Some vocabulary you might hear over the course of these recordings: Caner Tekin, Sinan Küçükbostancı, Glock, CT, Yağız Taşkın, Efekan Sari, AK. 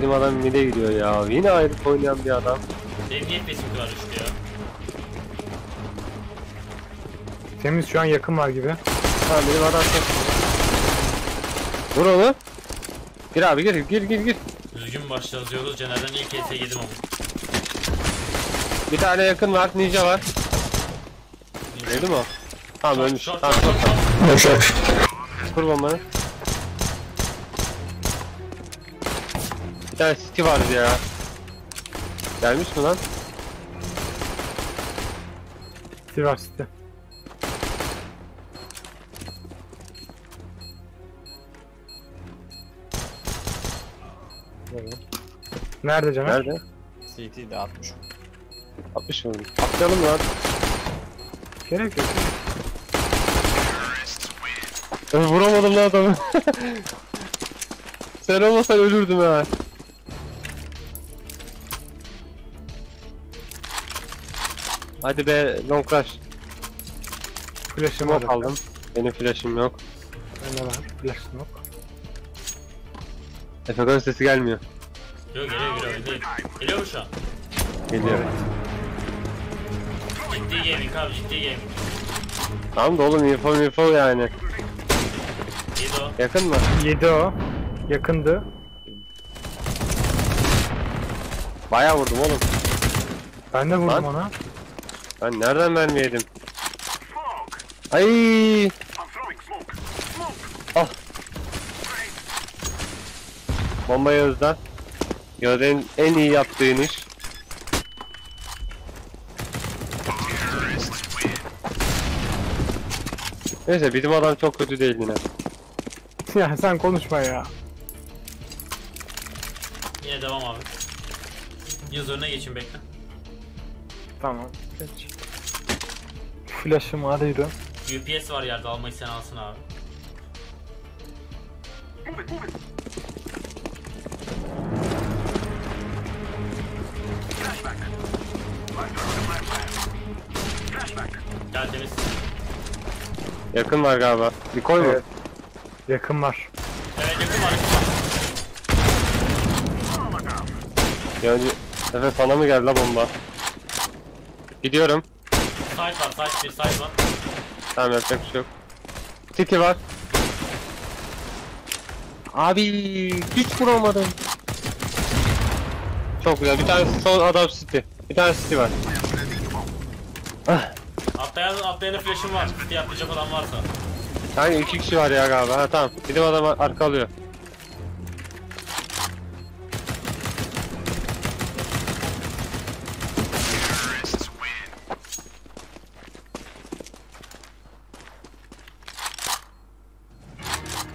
Benim adam mide gidiyor ya. Yine ayrı oynayan bir adam. Emniyet besimi var işte ya. Temiz şu an, yakın var gibi. Ha benim adam çok. Vur onu. Gir abi gir gir gir gir. Düzgün başlıyoruz yolu. Caner'den ilk ese yedim onu. Bir tane yakın var. Ninja var. Öldü mü o? Tamam ölmüş. Tamam çok. Kur bombanı. Bir tane city vardı ya. Gelmiş mi lan? City var, city. Nerede canım? Nerede? CT'de 60. 60 vurdum. Atlayalım lan. Gerek yok. Vuramadım lan adamı. Sen olmasan ölürdüm ha. Hadi be long rush. Flash'ım yok aldım. Benim flash'ım yok. Bende var, flash'ım yok. Efekan sesi gelmiyor. Yok geliyor. Geliyor mu şu an? Geliyor evet. Ciddi gaming abi, ciddi gaming. Tamam da oğlum info yani. Yakın mı? 7 o. Yakındı. Bayağı vurdum oğlum. Ben de vurdum lan ona. Ben nereden vermeyeydim? Ayy. Ah. Bomba Yağız'dan. Yağız'ın en iyi yaptığı iniş. Neyse bizim adam çok kötü değil yine. Ya sen konuşma ya. Yine devam abi. Yaz önüne geçin, bekle. Tamam geç. Flash'ım adıydı. UPS var yerde, almayı sen alsın abi. Gel temiz. Yakın var galiba. Bir koy mu? Evet. Yakın var. Evet yakın var. Yani Efe sana mı geldi la bomba? Gidiyorum. Side var, side bir, side var. Tamam yapacak bir şey yok. City var. Abi hiç vuramadım. Çok güzel. Bir tane son adam City. Bir tane City var. Ah. Atlayanın flash'im var. City atlayacak adam varsa. Yani iki kişi var ya galiba. Ha tamam. Bizim adam arka alıyor.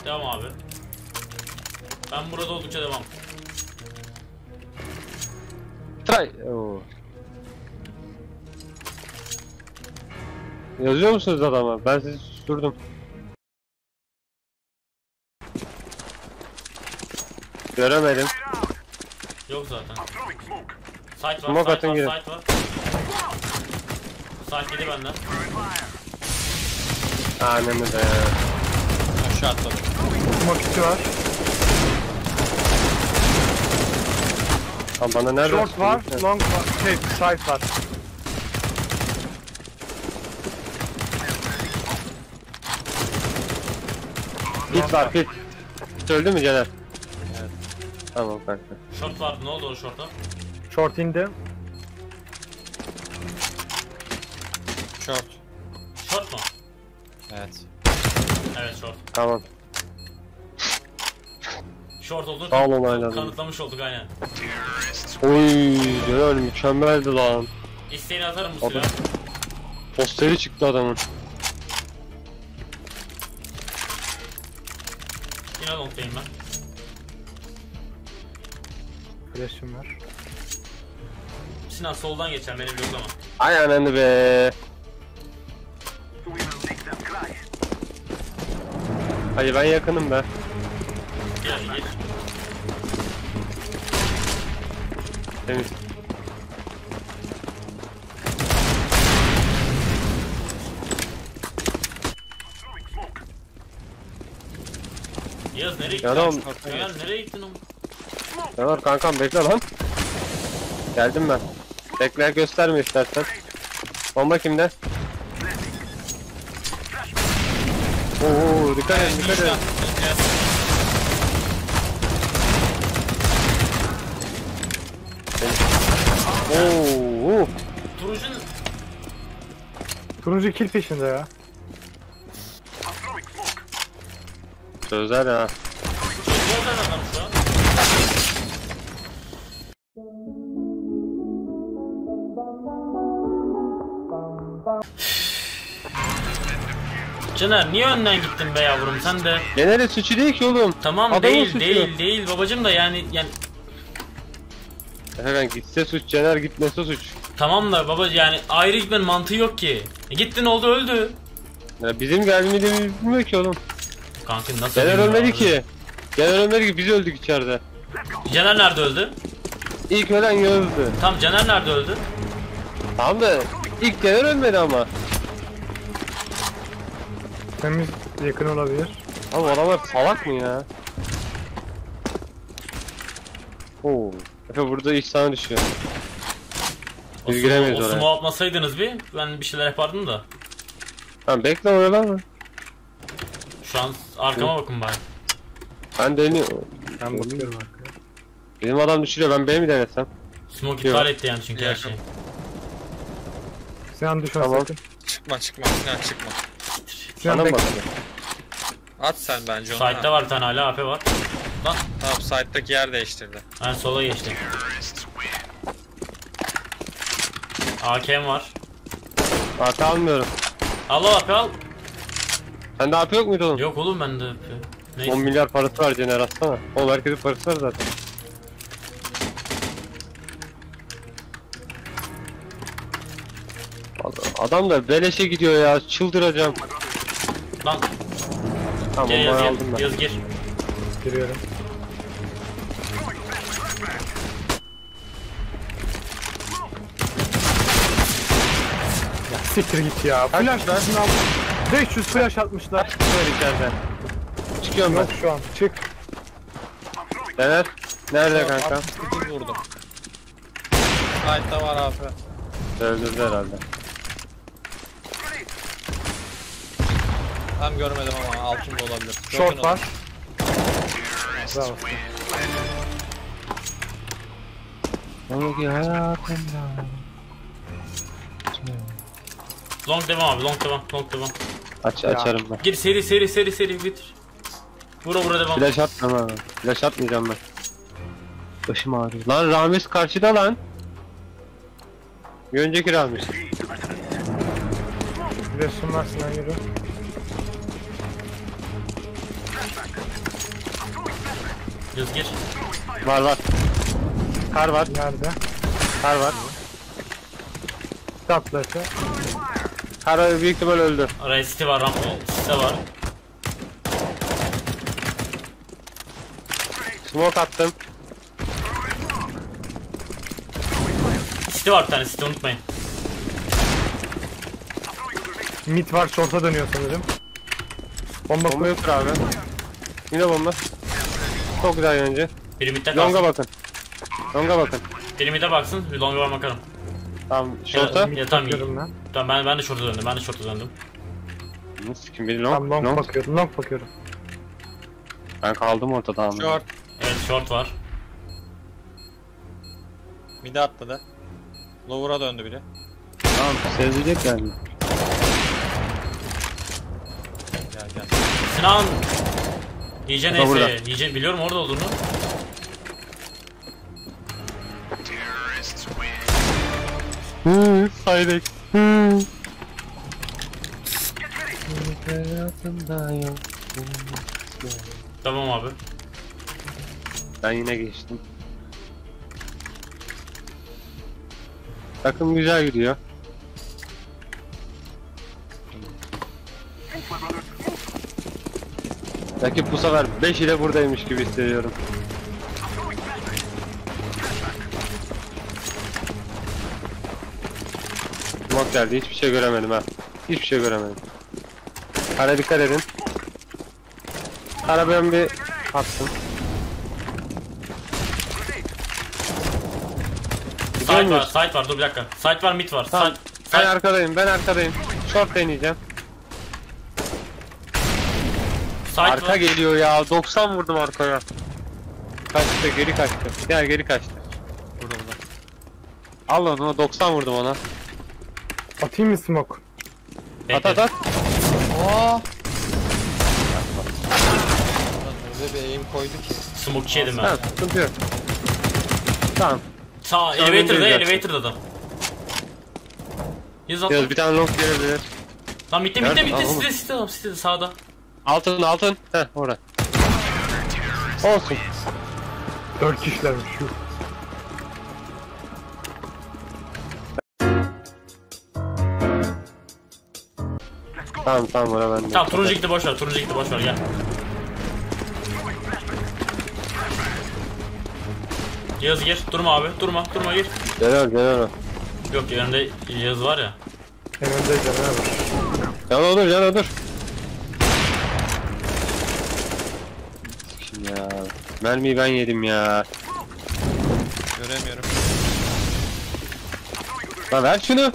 Devam abi. Ben burada oldukça devam. Try. Oo. Yazıyor musunuz adama? Ben sizi susturdum. Göremedim. Yok zaten. Site var, site var, site var. Site yedi benden. Anemi de. Aşağı atladım. Smoke var. Tam bana nerede? Short var, long var, site var. Pit var, pit. Pit öldü mü Caner? Evet. Tamam kanka. Short vardı, ne oldu o short'a? Short indi. Short. Short mu? Evet. Evet short. Tamam. Short oldu. Sağ olun aynen. Kanıtlamış olduk aynen. Oy, Caner mükemmeldi lan. İsteğini atarım bu silahı. Posteri çıktı adamın. Yine noktayım ben. Flash'ım var. Sinan soldan geçer, beni bloklama. Ay ananı be. Hayır ben yakınım be. Gel geç. Temiz. Yağız nereye gittin? Yağız nereye gittin oğlum? Ne var kankam, bekle lan. Geldim ben. Bekler gösterme istersen. Bomba kimde? Oo, dikkat edin, dikkat edin. Oo. Turuncu kill peşinde ya. Sözler ha. Caner niye önden gittin be yavrum sen de? Caner'in suçu değil ki oğlum. Tamam adamın değil suçu. değil babacım da yani. Efekan gitse suç, Caner gitmese suç. Tamam da baba yani ayrı hiçbir mantığı yok ki. Gittin oldu öldü. Ya bizim gelmediğimiz bilmiyor ki oğlum. Kanka nasıl? Caner ölmedi ki. Caner ölmedi ki, biz öldük içeride. Caner nerede öldü? İlk ölen Yağız'dı. Tamam Caner nerede öldü? Tamam da ilk Caner ölmedi ama. Temiz yakın olabilir. Abi adamlar salak mı ya? Oo. Efe burada ihsan düşüyor. Biz giremeyiz oraya. Sumo atmasaydınız bir, ben bir şeyler yapardım da. Tamam bekle orada mı? Şu an arkama bakın bari. Ben deniyorum. Ben bakıyorum arkaya. Benim adam düşürüyor, ben B'ye mi denesem? Sumo iptal etti yani çünkü her şeyi. Sinan düşer tamam. Sakın. Çıkma Sinan çıkma. Sinan bekle. At sen bence onu. Side'de var bir tane hala AP var. Lan tamam, side'daki yer değiştirdi. Ben sola geçtim. AK'm var. AP almıyorum. Al AP al. Sende AP yok muydu oğlum? Yok oğlum bende AP. Neyse. 10 milyar parası var Caner, atsana. Oğlum herkesin parası var zaten. Adam da beleşe gidiyor ya, çıldıracağım. Lan. Tamam gel, yaz gir. Giriyorum. Ya siktir git ya. Flash lan. 500 flash atmışlar. Böyle içeriden. Çıkıyorum ben şu an. Çık. Caner nerede kanka? Çıktı vurdu. Kayıtta var abi. Öldürdü herhalde. Tam görmedim ama altında olabilir. Short var. Bravo. Long devam abi, long devam. Açarım ben. Gir seri bitir. Vura devam. Flash atma abi. Flash atmayacağım ben. Başım ağrıyor. Lan Ramiz karşıda lan. Bir önceki Ramiz. Flash olmazsın lan yürü. Göz gir. Var. Kar var. Nerede? Kar var. Taplası. Kar öyle büyük ihtimal öldü. Resti var, rampa site var. Smoke attım. Site var bir tane, site unutmayın. Mid var, short'a dönüyor sanırım. Bomba yoktur abi. Yine bomba. Çok güzel önce. Longa bakın. Birimide baksın. Bir longa bakalım. Tamam. Short'a. Tamam ben de short'a döndüm. Nasıl kim biri long? Tamam, long bakıyorum. Ben kaldım ortada ama. Short. Evet short var. Mid'e atladı. Lower'a döndü biri. Tamam sezecek yani. Gel. Sinan. İyice neyse, iyice biliyorum orada olduğunu. Saydık. Tamam abi. Ben yine geçtim. Takım güzel gidiyor. Rakip bu sefer 5 ile buradaymış gibi hissediyorum. Bak geldi, hiçbir şey göremedim ha. Kara dikkat edin. Kara ben bir attım. Site var, site var, dur bir dakika. Site var, mid var. Tamam. Side. Ben arkadayım, Short deneyeceğim. Side arka var. Geliyor ya, 90 vurdum arkaya. Kaçtı, geri kaçtı. Gel, geri kaçtı. Burada burada. Al onu, 90 vurdum ona. Atayım mı smoke? Bekle. At. Ooo. Öyle bir aim koydu ki. Smoke yedim ben. Tamam, sıkıntı yok. Tamam. Sağ, elevator'da, adam. Yaz bir tane long gelebilir. Tam bitti size sağda. Altın. Heh, orada. Olsun. 4 kişilermiş şu. Tamam orada bende. Tamam turuncu gitti boşver, gel. Yaz gir, durma abi, durma gir. Gel. Yok yanımda Yağız var ya. Yanımda Caner var. Caner dur. Şimdi ya. Mermiyi ben yedim ya. Göremiyorum. Lan ver şunu.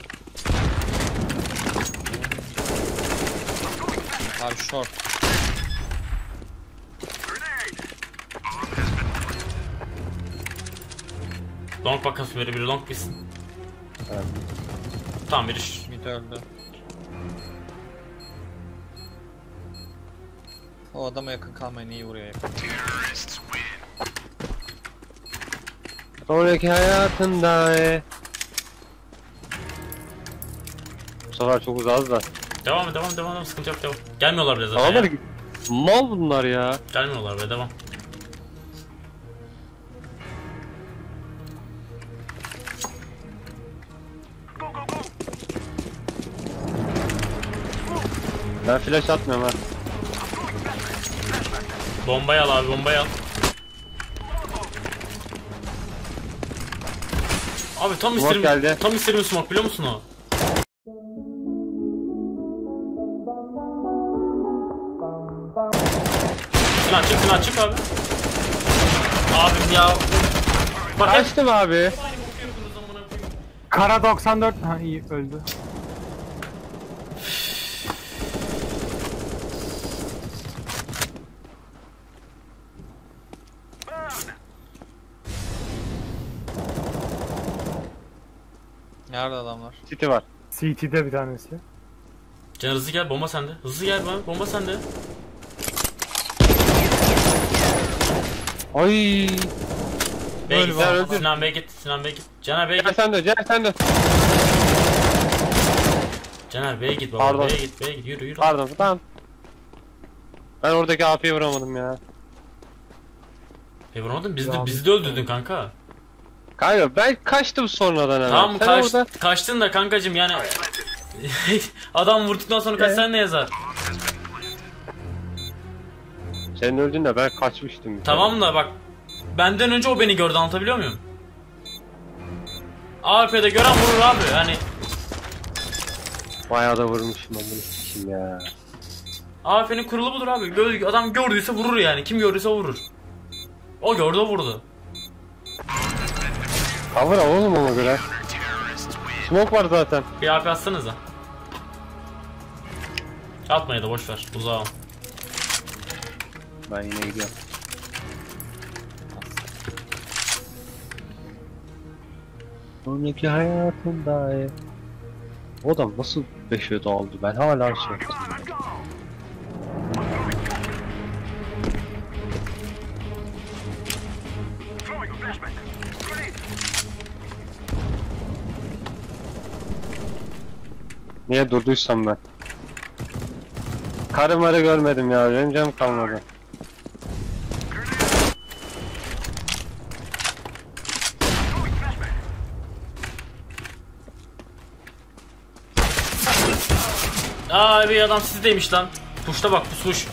Abi short. Long bakası böyle bir long bitsin. Tamam biri öldü. O adama yakın kalmayın, iyi vuruyor yakın. Sonraki hayatında bu sefer çok uzağız da. Devam sıkıntı yok, devam. Gelmiyorlar bile zaten. Adamlar mal bunlar ya. Gelmiyorlar bile, devam. Ben flash atmıyorum ha. Bombayı al abi, Abi tam isterim smoke, biliyor musun o? Sinan çık abi. Abim ya. Bak açtım abi. Kara 94 ha, iyi öldü. Nerede adamlar? City var. City'de bir tanesi. Can hızlı gel, bomba sende. Ay. Sinan Bey git. Caner Bey git. Caner sen de. Caner Bey git baba. Pardon. Bey git. Yürü. Pardon. Tamam. Ben oradaki AP'yi vuramadım ya. Vuramadın? Bizi de öldürdün kanka. Kanka ben kaçtım sonradan hemen. Tamam kaçtın da kankacım yani. Adam vurduktan sonra kaçsan ne yazar? Sen öldün de ben kaçmıştım. Tamam da bak, benden önce o beni gördü, anlatabiliyor muyum? AWP'de gören vurur abi hani. Bayağı da vurmuşum ben bunu s**eyim ya. AWP'nin kurulu budur abi, adam gördüyse vurur yani, kim gördüyse vurur. O gördü, o vurdu. Cover al oğlum ona göre. Smoke var zaten. Bir AP atsanıza. Atmayı da boşver, uzağa al. Ben yine gidiyorum. Sonraki hayatımda o adam nasıl 5'e dağıldı, ben hala şey yaptım. Niye durduysam ben? Karımarı görmedim ya, benim canım kalmadı. Abi adam sizdeymiş lan. Puşta bak, pusmuş.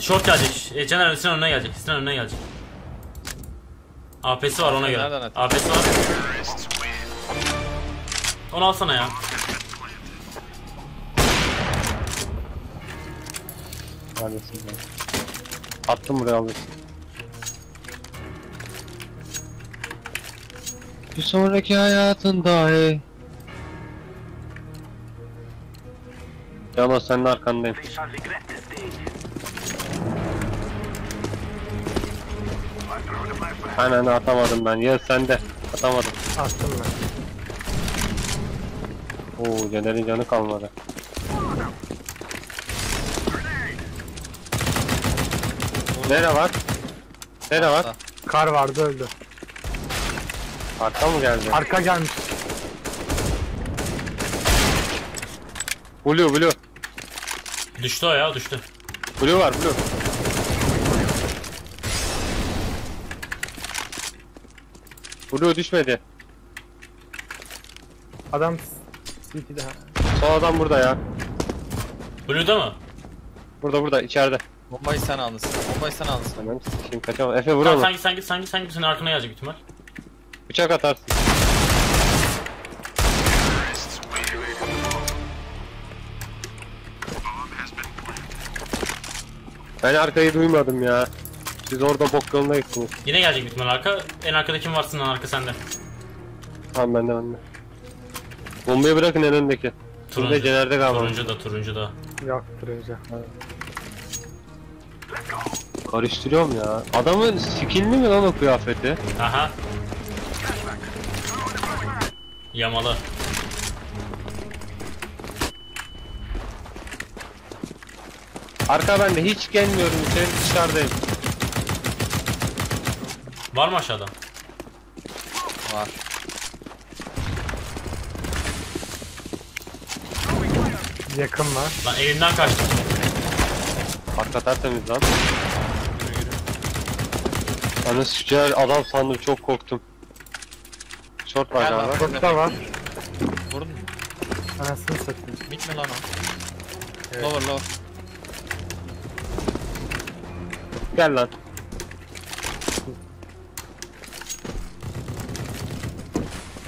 Short gelecek. Caner Sinan önüne gelecek. AP'si var ona göre. AP'si var. Onu alsana ya. Neredesin lan? Attım buraya, alırsın. Bir sonraki hayatında hey. Yalnız senin arkandayım. Aynen atamadım ben. Yes sende. Atamadım. Attım ben. Oo Caner'in canı kalmadı. Nere var? Nere var? Kar vardı öldü. Arka mı geldi? Arka gelmiş. Blue blue. Düştü o ya düştü. Blue var blue. Blue düşmedi. Adam bir daha. Sol adam burada ya. Blue'da mı? Burada burada içeride. Bombayı sen alırsın. Bombayı sen alırsın. Tamam. Şimdi kaçamam. Efe vuralım. Tamam, sanki senin arkana yazacak ihtimal. Bıçak atarsın. Ben arkayı duymadım ya. Siz orada bok yoluna gittiniz. Yine gelecek ihtimal arka. En arkada kim varsın lan arka sende. Tamam bende. Bombayı bırakın en öndeki. Turuncu. Turuncu da. Yok turuncu. Evet. Karıştırıyorum ya. Adamın skinli mi lan o kıyafeti? Aha. Yamalı. Arka bende hiç gelmiyorum. Sen dışarıdayım. Var mı aşağıda? Var. Yakın var. Lan elimden kaçtım. Arka tertemiz lan. Anı süper adam sandım çok korktum. Short var galiba. Short'ta var. Vurdun mu? Anasını satayım. Bitme lan o. Evet. Lower lower. Gel lan.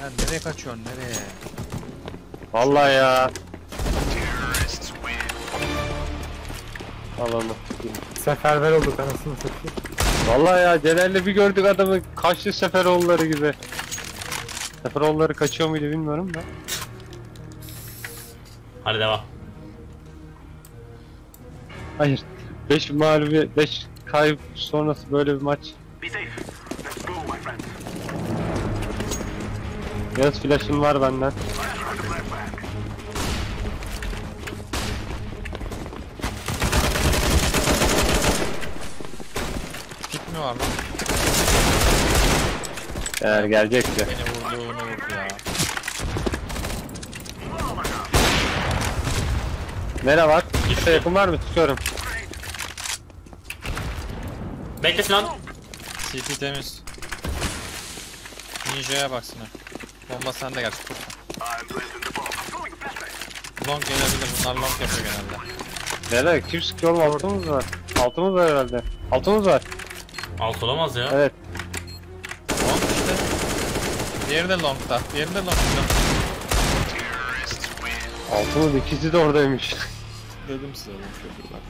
Ya nereye kaçıyorsun nereye? Vallahi ya. Al onu. Seferber olduk anasını satayım. Vallahi ya Celal'le bir gördük adamı kaçtı seferoğulları gibi. Seferoğulları kaçıyor muydu bilmiyorum da. Hadi devam. Hayır. 5 mağlubiyet, 5 kayıp sonrası böyle bir maç. Yaz flash'ım var benden. Var yani gelecekti. Beni vurdu, onu vurdu ya. Nere var? İşte yakın var mı? Tutuyorum. Beklesin lan. CT temiz. Ninja'ya baksana. Bomba sende gerçi. Long gelebilir. Bunlar long yapıyor genelde. Nere? Kim sıkıyor mu? Altımız var. Altımız var herhalde. Altımız var. Alt olamaz ya. Evet. Long işte. Diğeri de long'da. Diğeri de long'da. Altının ikisi de oradaymış. Dedim size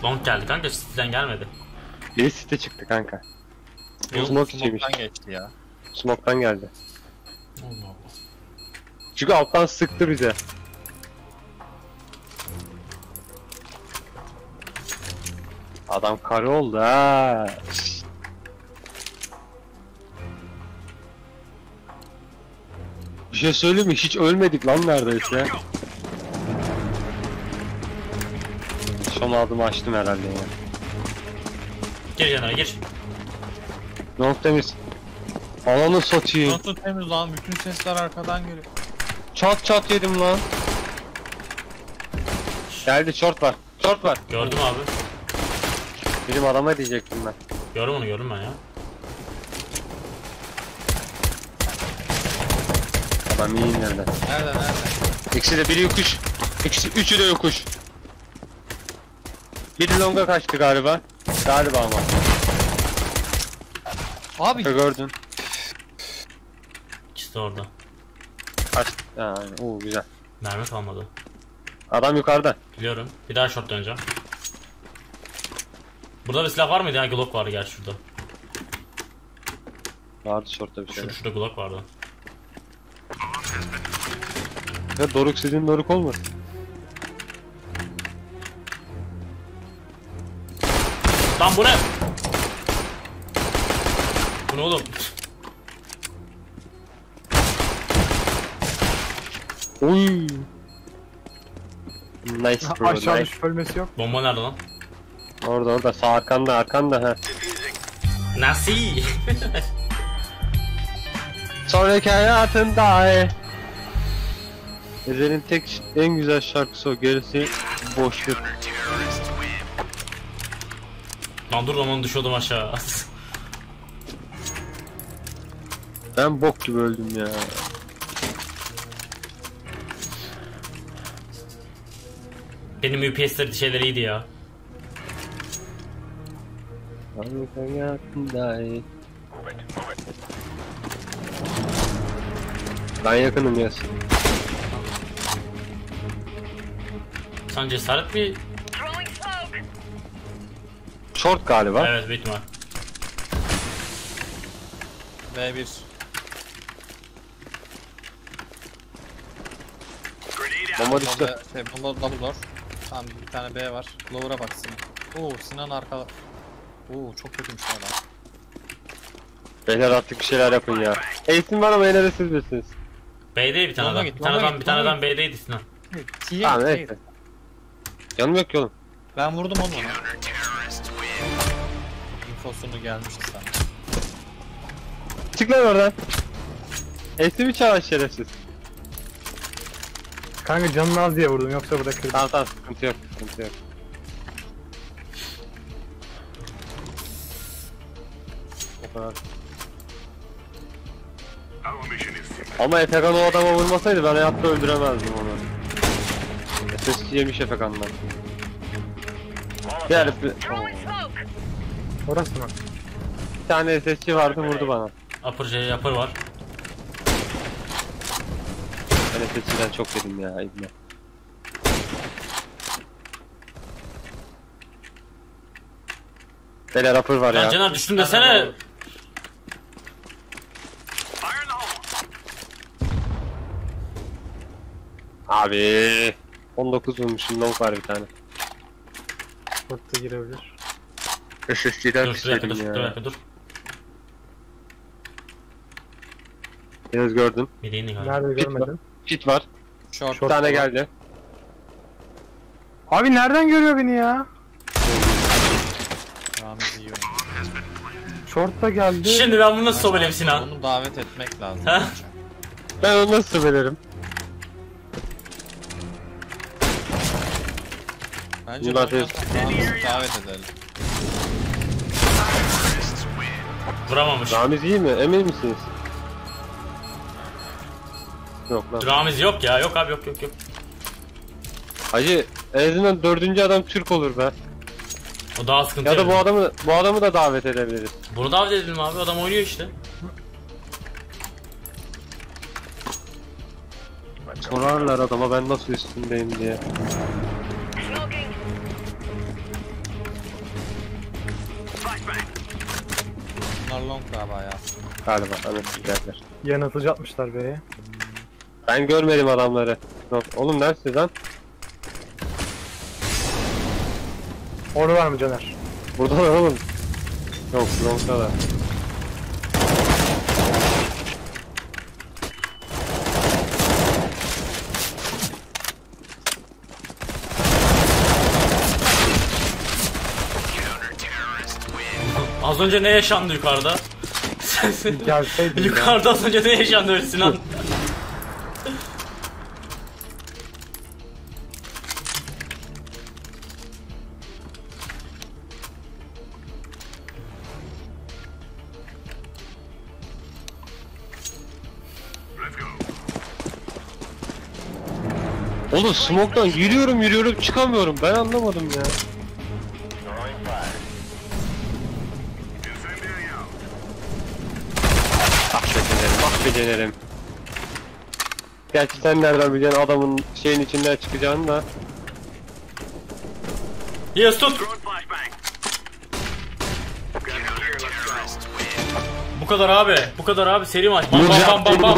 long geldi kanka. City'den gelmedi. Biri City'de çıktı kanka. Smoke'tan geçti ya. Smoke'tan geldi. Allah Allah. Çünkü alttan sıktı bize. Adam karı oldu ha. Bir şey söyleyeyim mi? Hiç ölmedik lan neredeyse. Son adımı açtım herhalde ya. Gir yanına gir. Long temiz. Alanı satayım. Long temiz lan. Bütün sesler arkadan geliyor. Çat çat yedim lan. Geldi short var. Short var. Gördüm abi. Benim adama diyecektim ben. Gördüm ben ya. Ben iyiyim nerede? Nerede? İkisi de biri yokuş. İkisi üçü de yokuş. Biri longa kaçtı galiba. Galiba ama. Abi. Gördün. İkisi de orada. Kaçtı. Oo güzel. Mermi kalmadı. Adam yukarıda. Biliyorum. Bir daha short döneceğim. Burada bir silah var mıydı ya? Glock vardı gerçi şurada. Vardı short'ta bir şey. Şurada Glock vardı. Ya doruk sizin doruk olmasın. Lan bu ne? Bu ne oğlum? Oy. Nice bro, aşağı nice. Ölmesi yok. Bomba nerede lan? Orada orada sağ arkanda arkanda he. Nasıl? Sonraki hayatında Ezel'in tek en güzel şarkısı o, gerisi boşluk. Lan dur romanı düşüyordum aşağı. Ben bok gibi öldüm ya. Benim UPS'leri şeyler iyiydi ya. Ben yakınım ya. Sen cesaret mi? Short galiba. Evet bitme. B1. Bomba düştü. Bomba double door. Tamam bir tane B var. Lower'a baksın. Oo Sinan arkada. Oo çok kötüymüş hala. Beyler artık bir şeyler yapın ya. Eğitim var ama yine siz misiniz? B'deydi bir tane adam. Bir tane adam B'deydi Sinan. Tamam evet. Yanım yok ki oğlum. Ben vurdum onu ona. İnfosunu gelmişti sana. Çık lan oradan. Eğitimi çağır şerefsiz. Kanka canını az diye vurdum yoksa bırakırdım. Tamam tamam sıkıntı yok, sıkıntı yok. Ama Efekan o adama vurmasaydı ben hayatta öldüremezdim onu. Eski yemiş Efekan'dan. Gel bir... Orası mı? Bir tane SSC vardı vurdu bana. Upper var. Ben SSC'den çok dedim ya ibne. Beyler upper var ya. Lan Caner düştüm desene. Abi 19 vurmuşum, long var bir tane. Hatta girebilir. SSC'den düştüm ya. Dur. Henüz gördüm. Nerede görmedim? Kit var. Short. Bir tane geldi. Abi nereden görüyor beni ya? Short da geldi. Şimdi ben bunu nasıl sobeleyim Sinan? Bunu davet etmek lazım. Ben onu nasıl sobelerim? Bence bunu davet edelim. Vuramamış. Ramiz iyi mi? Emin misiniz? Yok lan. Ramiz yok ya. Yok abi yok. Hacı en azından 4. adam Türk olur be. O daha sıkıntı. Ya da bu adamı da davet edebiliriz. Bunu davet edelim abi, adam oynuyor işte. Sorarlar adama ben nasıl üstündeyim diye. Bunlar long galiba ya. Galiba evet. Yanıtıcı atmışlar beye. Ben görmedim adamları. Oğlum neredesiniz lan? Orada var mı Caner? Burada var oğlum. Yok, long'da da. Az önce ne yaşandı yukarıda? Yukarıda az önce ne yaşandı öyle Sinan? Oğlum smoke'dan yürüyorum çıkamıyorum, ben anlamadım ya. Bak beceririm. Gerçi sen nereden bileceksin adamın şeyin içinden çıkacağını da. Yes tut. Bu kadar abi seri maç. Bam bam.